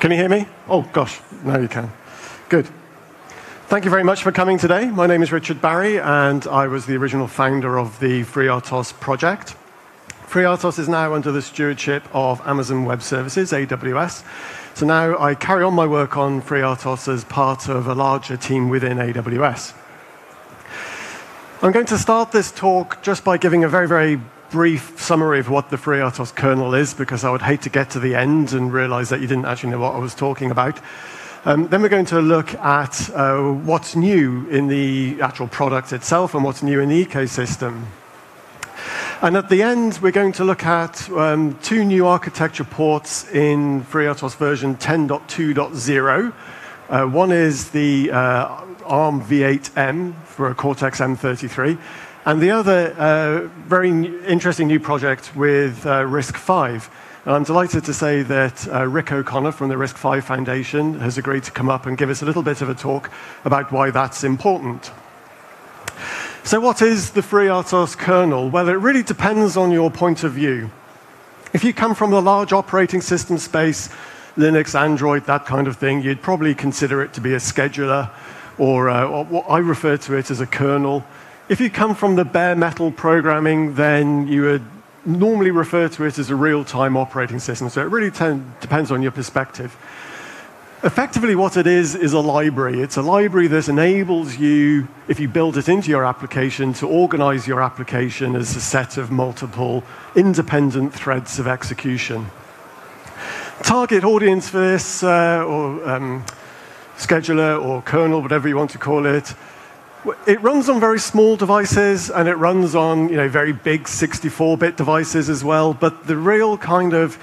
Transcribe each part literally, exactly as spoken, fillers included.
Can you hear me? Oh, gosh, now you can. Good. Thank you very much for coming today. My name is Richard Barry, and I was the original founder of the FreeRTOS project. FreeRTOS is now under the stewardship of Amazon Web Services, A W S. So now I carry on my work on FreeRTOS as part of a larger team within A W S. I'm going to start this talk just by giving a very, very brief summary of what the FreeRTOS kernel is, because I would hate to get to the end and realize that you didn't actually know what I was talking about. Um, then we're going to look at uh, what's new in the actual product itself and what's new in the ecosystem. And at the end, we're going to look at um, two new architecture ports in FreeRTOS version ten point two point zero. Uh, one is the uh, ARM V eight M for a Cortex M thirty-three. And the other uh, very interesting new project with uh, RISC-V. And I'm delighted to say that uh, Rick O'Connor from the RISC-V Foundation has agreed to come up and give us a little bit of a talk about why that's important. So what is the FreeRTOS kernel? Well, it really depends on your point of view. If you come from the large operating system space, Linux, Android, that kind of thing, you'd probably consider it to be a scheduler, or, uh, or what I refer to it as a kernel. If you come from the bare metal programming, then you would normally refer to it as a real-time operating system. So it really depends on your perspective. Effectively, what it is is a library. It's a library that enables you, if you build it into your application, to organize your application as a set of multiple independent threads of execution. Target audience for this, uh, or um, scheduler, or kernel, whatever you want to call it, it runs on very small devices, and it runs on you know, very big sixty-four bit devices as well, but the real kind of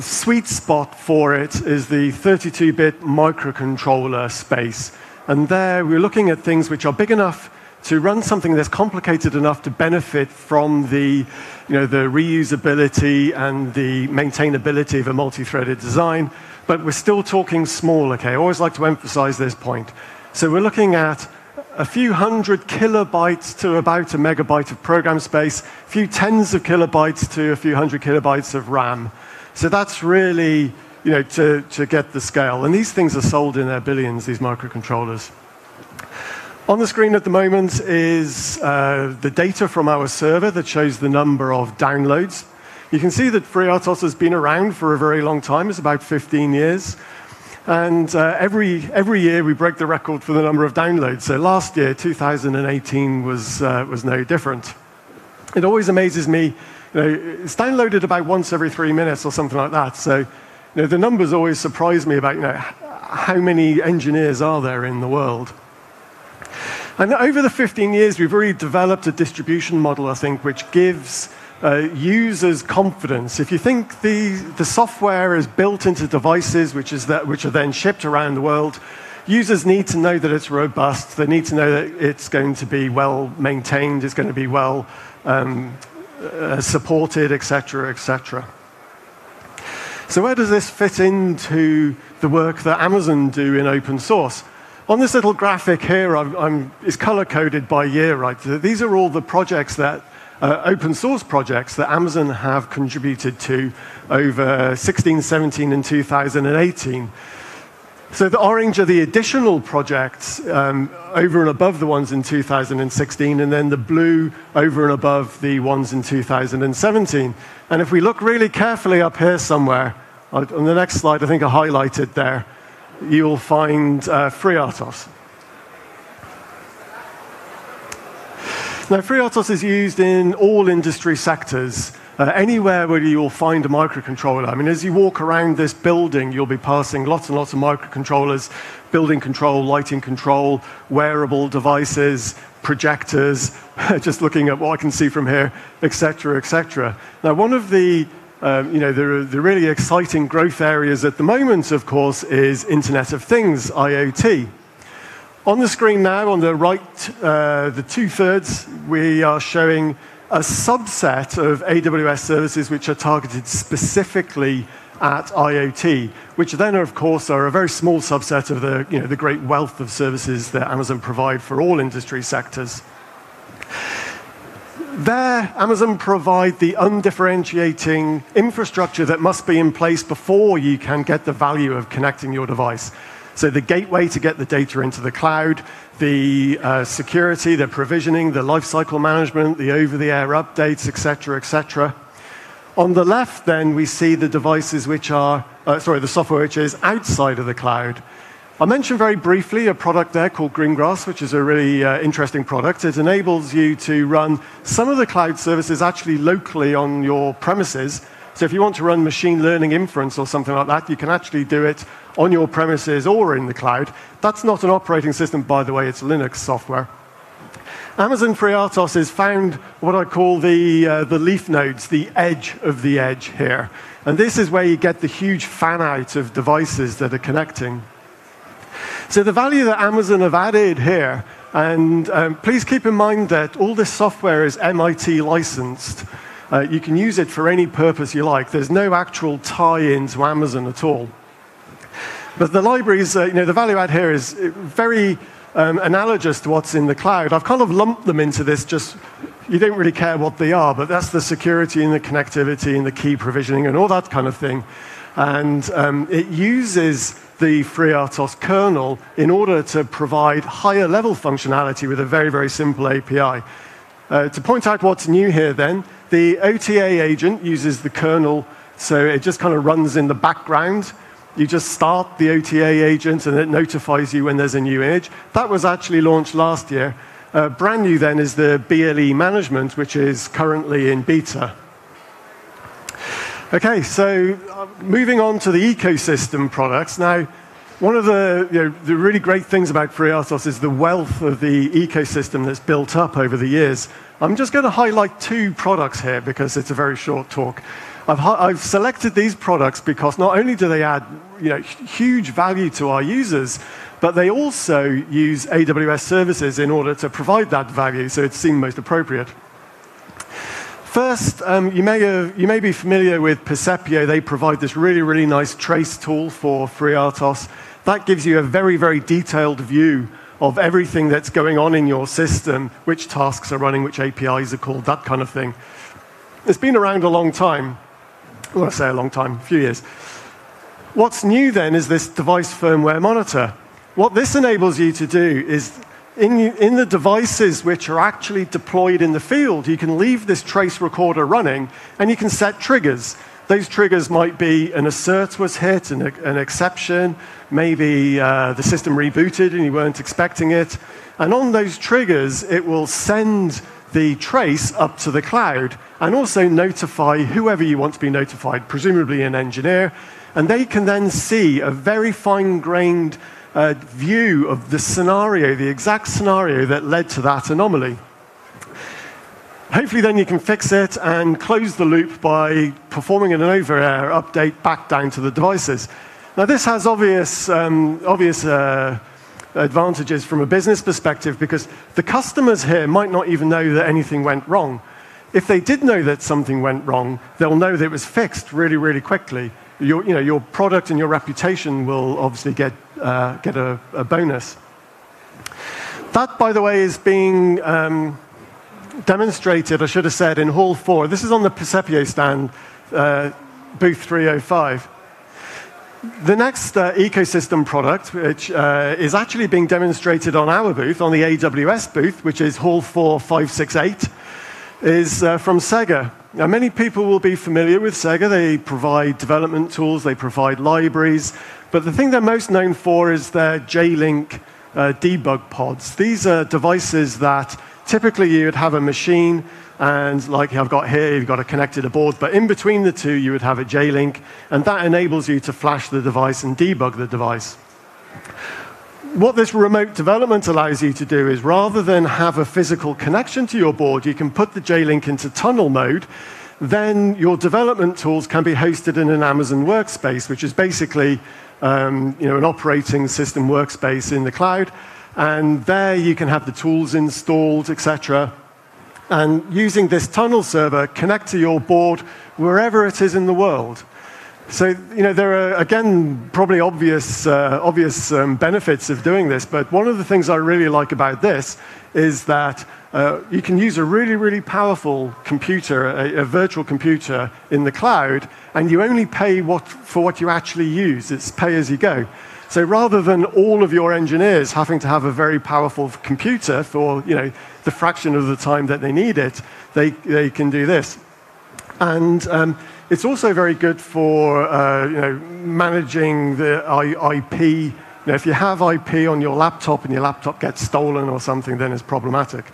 sweet spot for it is the thirty-two bit microcontroller space. And there, we're looking at things which are big enough to run something that's complicated enough to benefit from the, you know, the reusability and the maintainability of a multi-threaded design, but we're still talking small, okay? I always like to emphasize this point. So we're looking at a few hundred kilobytes to about a megabyte of program space, a few tens of kilobytes to a few hundred kilobytes of RAM. So that's really, you know, to, to get the scale. And these things are sold in their billions, these microcontrollers. On the screen at the moment is uh, the data from our server that shows the number of downloads. You can see that FreeRTOS has been around for a very long time. It's about fifteen years. And uh, every, every year, we break the record for the number of downloads. So last year, two thousand eighteen, was, uh, was no different. It always amazes me. You know, it's downloaded about once every three minutes or something like that. So you know, the numbers always surprise me about you know, how many engineers are there in the world. And over the fifteen years, we've really developed a distribution model, I think, which gives Uh, users' confidence. If you think the, the software is built into devices which, is that, which are then shipped around the world, users need to know that it's robust. They need to know that it's going to be well maintained, it's going to be well um, uh, supported, et cetera, et cetera. So where does this fit into the work that Amazon do in open source? On this little graphic here, I'm, I'm, it's color-coded by year, right? So these are all the projects that Uh, open source projects that Amazon have contributed to over sixteen, seventeen, and two thousand eighteen. So the orange are the additional projects um, over and above the ones in two thousand sixteen, and then the blue over and above the ones in two thousand seventeen. And if we look really carefully up here somewhere, on the next slide, I think I highlighted there, you'll find uh, FreeRTOS. Now, FreeRTOS is used in all industry sectors, uh, anywhere where you'll find a microcontroller. I mean, as you walk around this building, you'll be passing lots and lots of microcontrollers, building control, lighting control, wearable devices, projectors, just looking at what I can see from here, et cetera, et cetera. Now, one of the, um, you know, the, the really exciting growth areas at the moment, of course, is Internet of Things, I O T. On the screen now, on the right, uh, the two-thirds, we are showing a subset of A W S services which are targeted specifically at I O T, which then, of course, are a very small subset of the, you know, the great wealth of services that Amazon provide for all industry sectors. There, Amazon provide the undifferentiating infrastructure that must be in place before you can get the value of connecting your device. So the gateway to get the data into the cloud, the uh, security, the provisioning, the lifecycle management, the over-the-air updates, et cetera, et cetera. On the left, then, we see the devices which are, uh, sorry, the software which is outside of the cloud. I mentioned very briefly a product there called Greengrass, which is a really uh, interesting product. It enables you to run some of the cloud services actually locally on your premises. So if you want to run machine learning inference or something like that, you can actually do it on your premises or in the cloud. That's not an operating system, by the way. It's Linux software. Amazon FreeRTOS has found what I call the, uh, the leaf nodes, the edge of the edge here. And this is where you get the huge fan-out of devices that are connecting. So the value that Amazon have added here, and um, please keep in mind that all this software is M I T licensed. Uh, you can use it for any purpose you like. There's no actual tie-in to Amazon at all. But the libraries, uh, you know, the value add here is very um, analogous to what's in the cloud. I've kind of lumped them into this, just you don't really care what they are, but that's the security and the connectivity and the key provisioning and all that kind of thing. And um, it uses the FreeRTOS kernel in order to provide higher level functionality with a very, very simple A P I. Uh, to point out what's new here then, the O T A agent uses the kernel, so it just kind of runs in the background. You just start the O T A agent and it notifies you when there's a new image. That was actually launched last year. Uh, brand new then is the B L E management, which is currently in beta. Okay, so moving on to the ecosystem products. Now, one of the, you know, the really great things about FreeRTOS is the wealth of the ecosystem that's built up over the years. I'm just going to highlight two products here because it's a very short talk. I've, I've selected these products because not only do they add you know, huge value to our users, but they also use A W S services in order to provide that value, so it seemed most appropriate. First, um, you, may have, you may be familiar with Percepio. They provide this really, really nice trace tool for FreeRTOS. That gives you a very, very detailed view of everything that's going on in your system, which tasks are running, which A P Is are called, that kind of thing. It's been around a long time. Well, I say a long time, a few years. What's new then is this device firmware monitor. What this enables you to do is In, in the devices which are actually deployed in the field, you can leave this trace recorder running, and you can set triggers. Those triggers might be an assert was hit, an, an exception, maybe uh, the system rebooted and you weren't expecting it. And on those triggers, it will send the trace up to the cloud and also notify whoever you want to be notified, presumably an engineer. And they can then see a very fine-grained Uh, view of the scenario, the exact scenario that led to that anomaly. Hopefully then you can fix it and close the loop by performing an over-air update back down to the devices. Now this has obvious, um, obvious uh, advantages from a business perspective because the customers here might not even know that anything went wrong. If they did know that something went wrong, they'll know that it was fixed really, really quickly. Your, you know, your product and your reputation will obviously get, uh, get a, a bonus. That, by the way, is being um, demonstrated, I should have said, in Hall four. This is on the Percepio stand, uh, booth three oh five. The next uh, ecosystem product, which uh, is actually being demonstrated on our booth, on the A W S booth, which is Hall four five six eight, is uh, from Segger. Now, many people will be familiar with Segger. They provide development tools, they provide libraries, but the thing they're most known for is their J-Link uh, debug pods. These are devices that typically you would have a machine, and like I've got here, you've got a connected board, but in between the two, you would have a J-Link, and that enables you to flash the device and debug the device. What this remote development allows you to do is rather than have a physical connection to your board, you can put the J-Link into tunnel mode. Then your development tools can be hosted in an Amazon Workspace, which is basically um, you know, an operating system workspace in the cloud. And there you can have the tools installed, et cetera. And using this tunnel server, connect to your board wherever it is in the world. So, you know, there are, again, probably obvious, uh, obvious um, benefits of doing this, but one of the things I really like about this is that uh, you can use a really, really powerful computer, a, a virtual computer in the cloud, and you only pay what, for what you actually use. It's pay as you go. So rather than all of your engineers having to have a very powerful computer for, you know, the fraction of the time that they need it, they, they can do this. And um, it's also very good for uh, you know, managing the I P. You know, if you have I P on your laptop and your laptop gets stolen or something, then it's problematic.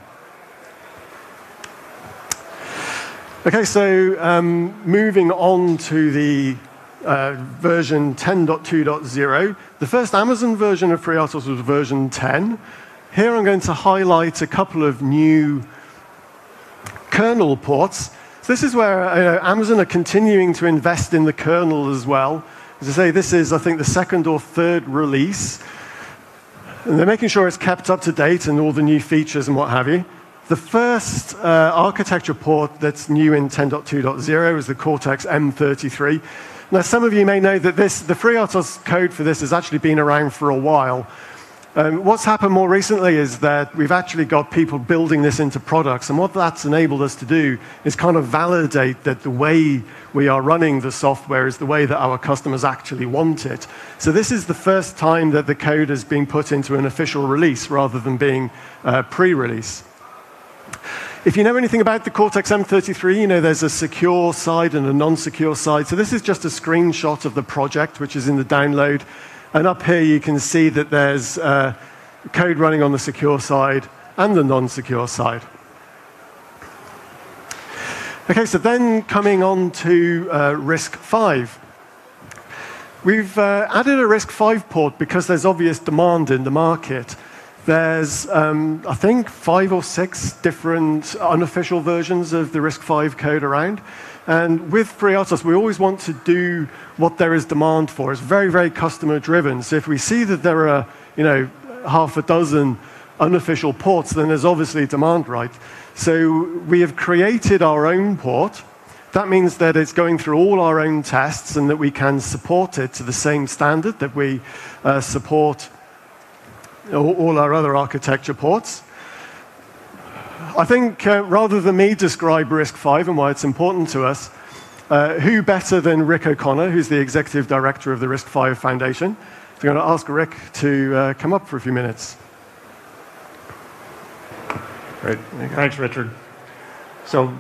Okay, so um, moving on to the Uh, version ten point two point zero. The first Amazon version of FreeRTOS was version ten. Here I'm going to highlight a couple of new kernel ports. So this is where uh, Amazon are continuing to invest in the kernel as well. As I say, this is, I think, the second or third release. And they're making sure it's kept up to date and all the new features and what have you. The first uh, architecture port that's new in ten point two point zero is the Cortex M thirty-three. Now, some of you may know that this, the FreeRTOS code for this has actually been around for a while. Um, what's happened more recently is that we've actually got people building this into products, and what that's enabled us to do is kind of validate that the way we are running the software is the way that our customers actually want it. So this is the first time that the code has been put into an official release rather than being uh, pre-release. If you know anything about the Cortex M thirty-three, you know there's a secure side and a non-secure side. So this is just a screenshot of the project, which is in the download. And up here, you can see that there's uh, code running on the secure side and the non-secure side. OK, so then coming on to uh, RISC-V. We've uh, added a RISC-V port because there's obvious demand in the market. There's, um, I think, five or six different unofficial versions of the RISC-V code around. And with FreeRTOS, we always want to do what there is demand for. It's very, very customer-driven. So if we see that there are, you know, half a dozen unofficial ports, then there's obviously demand, right? So we have created our own port. That means that it's going through all our own tests and that we can support it to the same standard that we uh, support all our other architecture ports. I think uh, rather than me describe RISC-V and why it's important to us, uh, who better than Rick O'Connor, who's the executive director of the RISC-V Foundation? So I'm going to ask Rick to uh, come up for a few minutes. Great. Thanks, Richard. So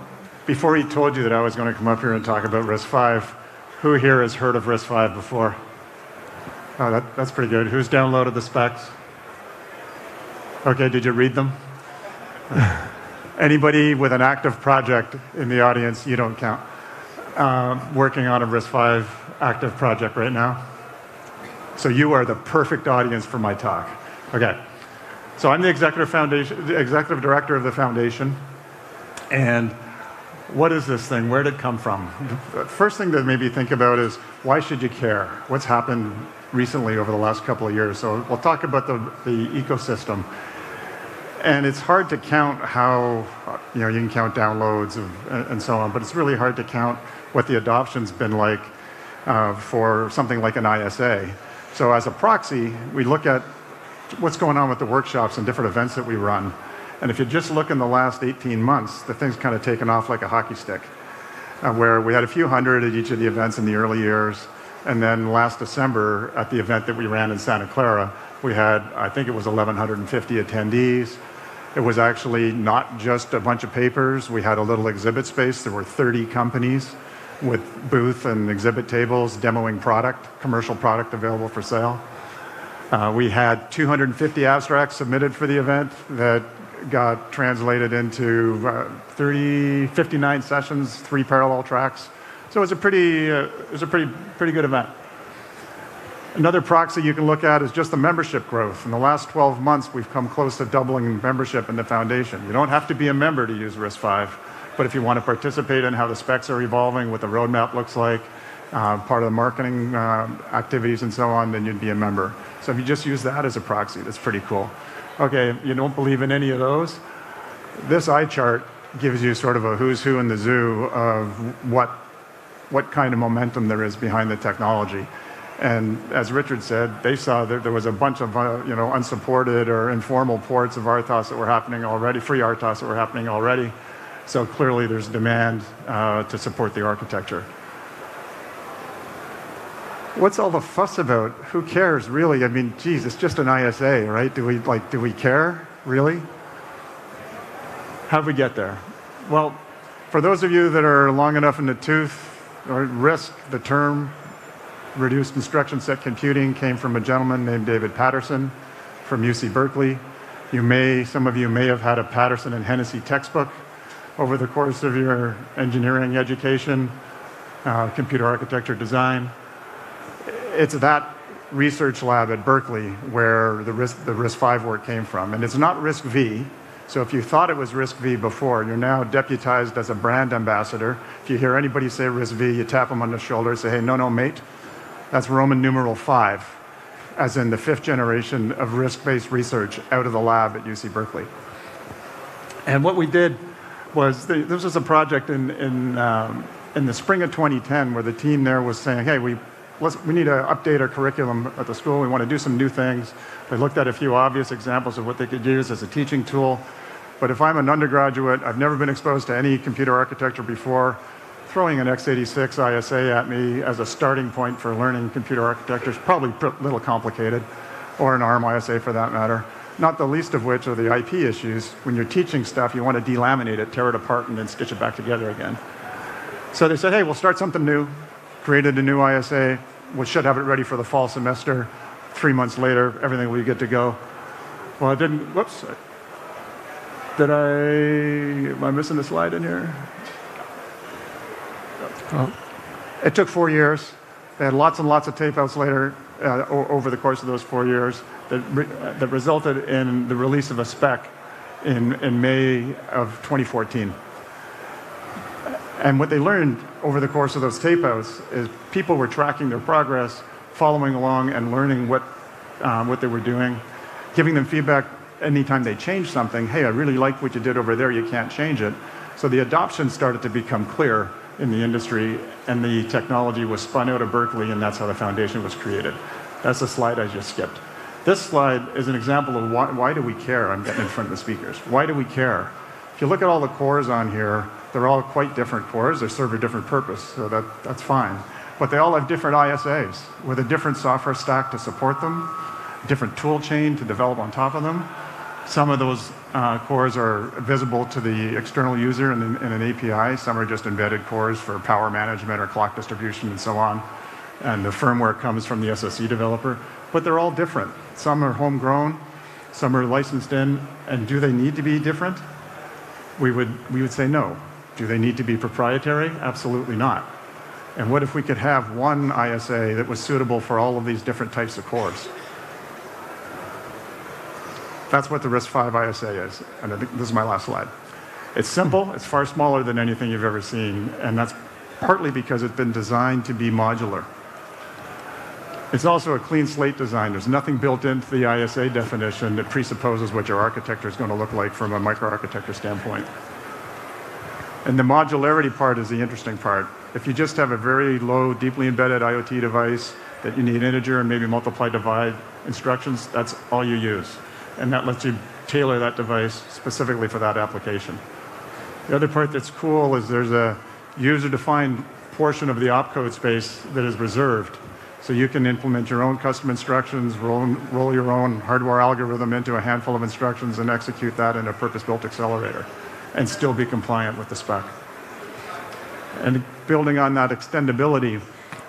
before he told you that I was going to come up here and talk about RISC-V, who here has heard of RISC-V before? Oh, that, that's pretty good. Who's downloaded the specs? Okay, did you read them? Anybody with an active project in the audience, you don't count. Uh, working on a RISC-V active project right now? So you are the perfect audience for my talk. Okay, so I'm the executive, foundation, the executive director of the foundation. And what is this thing? Where did it come from? The first thing that made me think about is, why should you care? What's happened recently over the last couple of years? So we'll talk about the, the ecosystem. And it's hard to count how, you know, you can count downloads and, and so on, but it's really hard to count what the adoption's been like uh, for something like an I S A. So as a proxy, we look at what's going on with the workshops and different events that we run. And if you just look in the last eighteen months, the thing's kind of taken off like a hockey stick, uh, where we had a few hundred at each of the events in the early years. And then last December, at the event that we ran in Santa Clara, we had, I think it was eleven fifty attendees. It was actually not just a bunch of papers. We had a little exhibit space. There were thirty companies with booth and exhibit tables demoing product, commercial product available for sale. Uh, we had two hundred fifty abstracts submitted for the event that got translated into uh, thirty, fifty-nine sessions, three parallel tracks. So it was a pretty, uh, it was a pretty, pretty good event. Another proxy you can look at is just the membership growth. In the last twelve months, we've come close to doubling membership in the foundation. You don't have to be a member to use RISC-V, but if you want to participate in how the specs are evolving, what the roadmap looks like, uh, part of the marketing uh, activities and so on, then you'd be a member. So if you just use that as a proxy, that's pretty cool. Okay, you don't believe in any of those? This eye chart gives you sort of a who's who in the zoo of what what kind of momentum there is behind the technology. And as Richard said, they saw that there was a bunch of uh, you know, unsupported or informal ports of R T O S that were happening already, free R T O S that were happening already. So clearly there's demand uh, to support the architecture. What's all the fuss about? Who cares, really? I mean, geez, it's just an I S A, right? Do we, like, do we care, really? How'd we get there? Well, for those of you that are long enough in the tooth, or risk, the term reduced instruction set computing came from a gentleman named David Patterson from U C Berkeley. You may, some of you may have had a Patterson and Hennessy textbook over the course of your engineering education, uh, computer architecture design. It's that research lab at Berkeley where the RISC, the RISC-V work came from. And it's not RISC-V, so if you thought it was RISC-V before, you're now deputized as a brand ambassador. If you hear anybody say RISC-V, you tap them on the shoulder and say, hey, no, no, mate. That's Roman numeral five, as in the fifth generation of RISC-based research out of the lab at U C Berkeley. And what we did was, the, this was a project in, in, um, in the spring of twenty ten where the team there was saying, hey, we Let's, we need to update our curriculum at the school. We want to do some new things. They looked at a few obvious examples of what they could use as a teaching tool. But if I'm an undergraduate, I've never been exposed to any computer architecture before, throwing an x eighty-six I S A at me as a starting point for learning computer architecture is probably a little complicated, or an ARM I S A for that matter. Not the least of which are the I P issues. When you're teaching stuff, you want to delaminate it, tear it apart, and then stitch it back together again. So they said, hey, we'll start something new. Created a new I S A. We should have it ready for the fall semester. Three months later, everything will be good to go. Well, I didn't, whoops. Did I, am I missing a slide in here? Oh. It took four years. They had lots and lots of tapeouts later uh, over the course of those four years that, re that resulted in the release of a spec in, in May of twenty fourteen. And what they learned over the course of those tapeouts is people were tracking their progress, following along and learning what, um, what they were doing, giving them feedback anytime they changed something. Hey, I really like what you did over there, you can't change it. So the adoption started to become clear in the industry and the technology was spun out of Berkeley and that's how the foundation was created. That's the slide I just skipped. This slide is an example of why, why do we care? I'm getting in front of the speakers. Why do we care? If you look at all the cores on here, they're all quite different cores. They serve a different purpose, so that, that's fine. But they all have different I S As with a different software stack to support them, a different tool chain to develop on top of them. Some of those uh, cores are visible to the external user in, in an A P I. Some are just embedded cores for power management or clock distribution and so on. And the firmware comes from the S O C developer. But they're all different. Some are homegrown, some are licensed in. And do they need to be different? We would, we would say no. Do they need to be proprietary? Absolutely not. And what if we could have one I S A that was suitable for all of these different types of cores? That's what the RISC-V I S A is. And I think this is my last slide. It's simple. It's far smaller than anything you've ever seen. And that's partly because it's been designed to be modular. It's also a clean slate design. There's nothing built into the I S A definition that presupposes what your architecture is going to look like from a microarchitecture standpoint. And the modularity part is the interesting part. If you just have a very low, deeply embedded IoT device that you need integer and maybe multiply, divide instructions, that's all you use. And that lets you tailor that device specifically for that application. The other part that's cool is there's a user-defined portion of the opcode space that is reserved. So you can implement your own custom instructions, roll, roll your own hardware algorithm into a handful of instructions and execute that in a purpose-built accelerator, and still be compliant with the spec. And building on that extendability,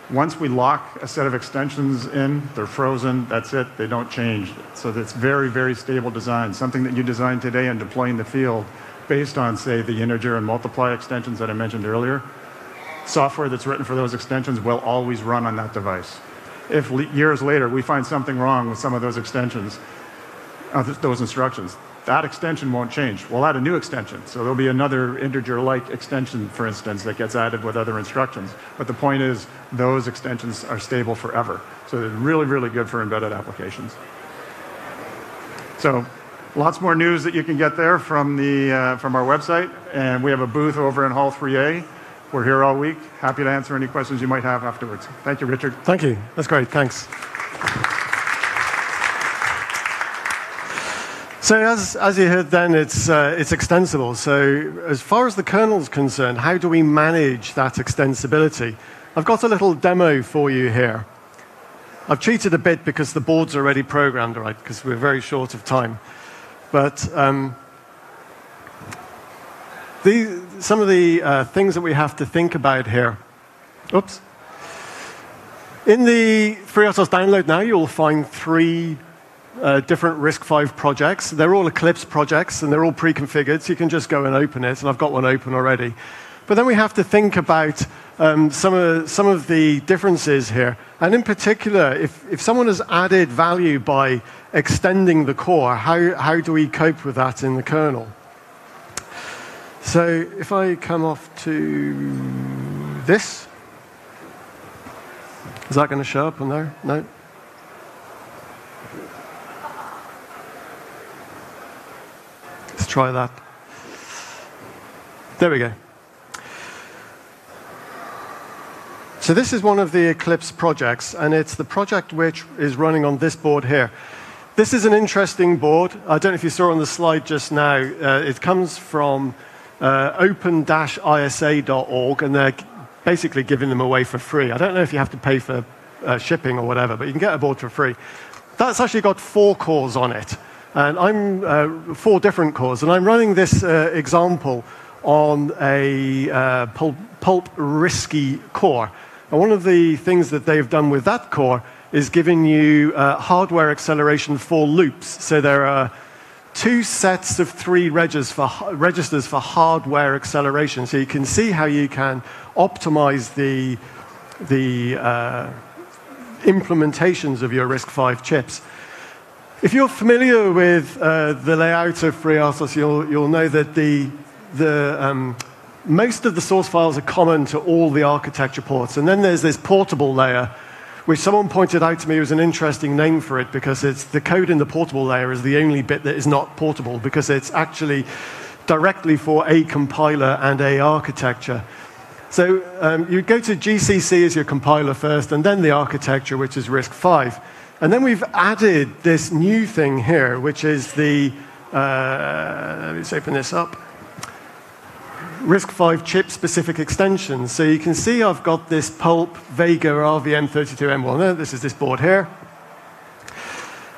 once we lock a set of extensions in, they're frozen, that's it, they don't change. So that's very, very stable design, something that you design today and deploy in the field based on, say, the integer and multiply extensions that I mentioned earlier. Software that's written for those extensions will always run on that device. If years later we find something wrong with some of those extensions, uh, those instructions, that extension won't change. We'll add a new extension. So there'll be another integer-like extension, for instance, that gets added with other instructions. But the point is, those extensions are stable forever. So they're really, really good for embedded applications. So lots more news that you can get there from, the, uh, from our website. And we have a booth over in Hall three A. We're here all week. Happy to answer any questions you might have afterwards. Thank you, Richard. Thank you. That's great. Thanks. So as, as you heard then, it's, uh, it's extensible. So as far as the kernel's concerned, how do we manage that extensibility? I've got a little demo for you here. I've cheated a bit because the board's already programmed, right? Because we're very short of time. But um, the, some of the uh, things that we have to think about here. Oops. In the FreeRTOS download now, you'll find three Uh, different RISC-V projects. They're all Eclipse projects, and they're all pre-configured, so you can just go and open it, and I've got one open already. But then we have to think about um, some, of, some of the differences here. And in particular, if, if someone has added value by extending the core, how, how do we cope with that in the kernel? So if I come off to this, is that going to show up on there? No? Let's try that. There we go. So this is one of the Eclipse projects, and it's the project which is running on this board here. This is an interesting board. I don't know if you saw on the slide just now. Uh, it comes from uh, open dash I S A dot org, and they're basically giving them away for free. I don't know if you have to pay for uh, shipping or whatever, but you can get a board for free. That's actually got four cores on it. And I'm uh, four different cores, and I'm running this uh, example on a uh, pulp, pulp Riscy core. And one of the things that they've done with that core is giving you uh, hardware acceleration for loops. So there are two sets of three registers for, registers for hardware acceleration. So you can see how you can optimize the, the uh, implementations of your RISC-V chips. If you're familiar with uh, the layout of FreeRTOS, you'll, you'll know that the, the, um, most of the source files are common to all the architecture ports. And then there's this portable layer, which someone pointed out to me was an interesting name for it, because it's the code in the portable layer is the only bit that is not portable, because it's actually directly for a compiler and a architecture. So um, you go to G C C as your compiler first, and then the architecture, which is RISC-V. And then we've added this new thing here, which is the, uh, let's open this up, RISC-V chip-specific extensions. So you can see I've got this pulp Vega R V M thirty-two M one. This is this board here.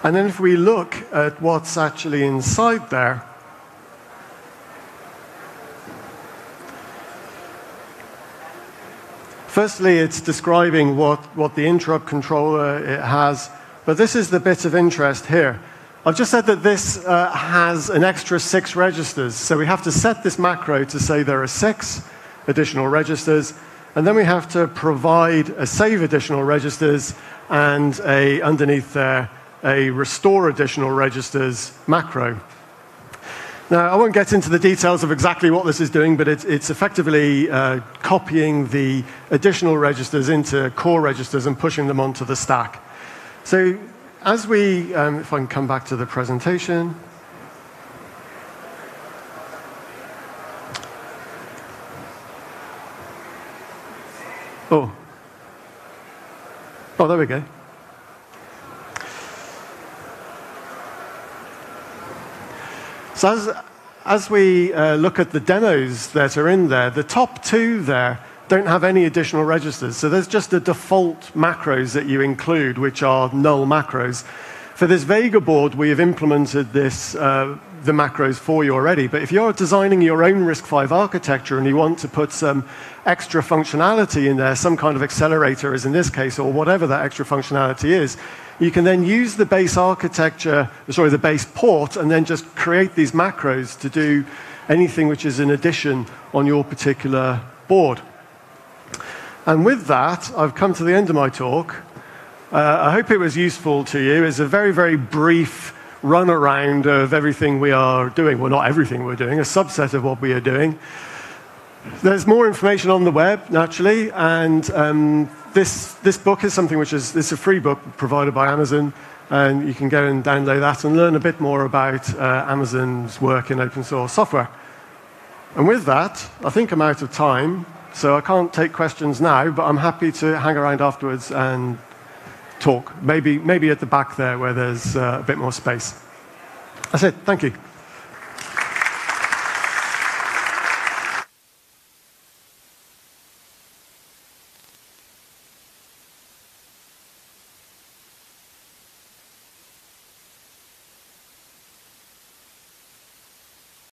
And then if we look at what's actually inside there, firstly, it's describing what, what the interrupt controller it has. But this is the bit of interest here. I've just said that this uh, has an extra six registers. So we have to set this macro to say there are six additional registers. And then we have to provide a save additional registers and a, underneath there, a restore additional registers macro. Now, I won't get into the details of exactly what this is doing, but it's, it's effectively uh, copying the additional registers into core registers and pushing them onto the stack. So as we, um, if I can come back to the presentation. Oh. Oh, there we go. So as, as we uh, look at the demos that are in there, the top two there don't have any additional registers. So there's just the default macros that you include, which are null macros. For this Vega board, we have implemented this, uh, the macros for you already. But if you're designing your own RISC-V architecture and you want to put some extra functionality in there, some kind of accelerator as in this case, or whatever that extra functionality is, you can then use the base architecture, sorry, the base port, and then just create these macros to do anything which is an addition on your particular board. And with that, I've come to the end of my talk. Uh, I hope it was useful to you. It's a very, very brief runaround of everything we are doing. Well, not everything we're doing, a subset of what we are doing. There's more information on the web, naturally, and um, This, this book is something which is it's a free book provided by Amazon, and you can go and download that and learn a bit more about uh, Amazon's work in open source software. And with that, I think I'm out of time, So I can't take questions now, but I'm happy to hang around afterwards and talk. Maybe, maybe at the back there where there's uh, a bit more space. That's it. Thank you.